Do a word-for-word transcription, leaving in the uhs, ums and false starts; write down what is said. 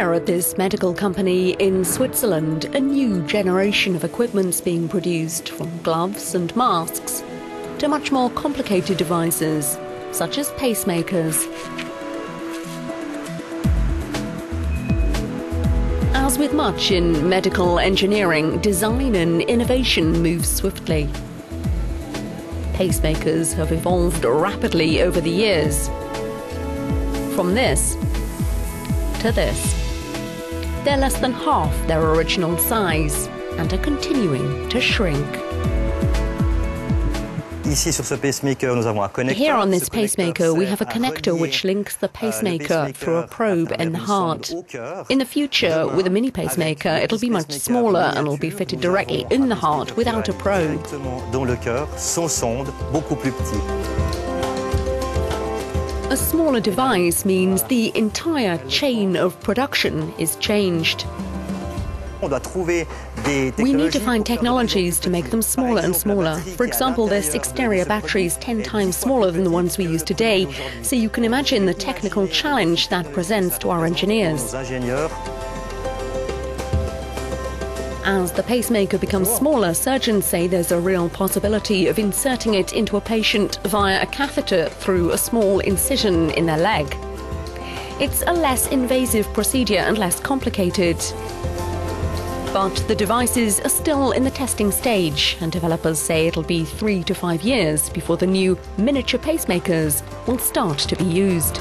there at this medical company in Switzerland, a new generation of equipment's being produced, from gloves and masks to much more complicated devices, such as pacemakers. As with much in medical engineering, design and innovation move swiftly. Pacemakers have evolved rapidly over the years. From this to this. They're less than half their original size and are continuing to shrink. Here on this pacemaker, we have a connector which links the pacemaker through a probe in the heart. In the future, with a mini pacemaker, it'll be much smaller and will be fitted directly in the heart without a probe. A smaller device means the entire chain of production is changed. We need to find technologies to make them smaller and smaller. For example, their exterior battery is ten times smaller than the ones we use today, so you can imagine the technical challenge that presents to our engineers. As the pacemaker becomes smaller, surgeons say there's a real possibility of inserting it into a patient via a catheter through a small incision in their leg. It's a less invasive procedure and less complicated. But the devices are still in the testing stage, and developers say it'll be three to five years before the new miniature pacemakers will start to be used.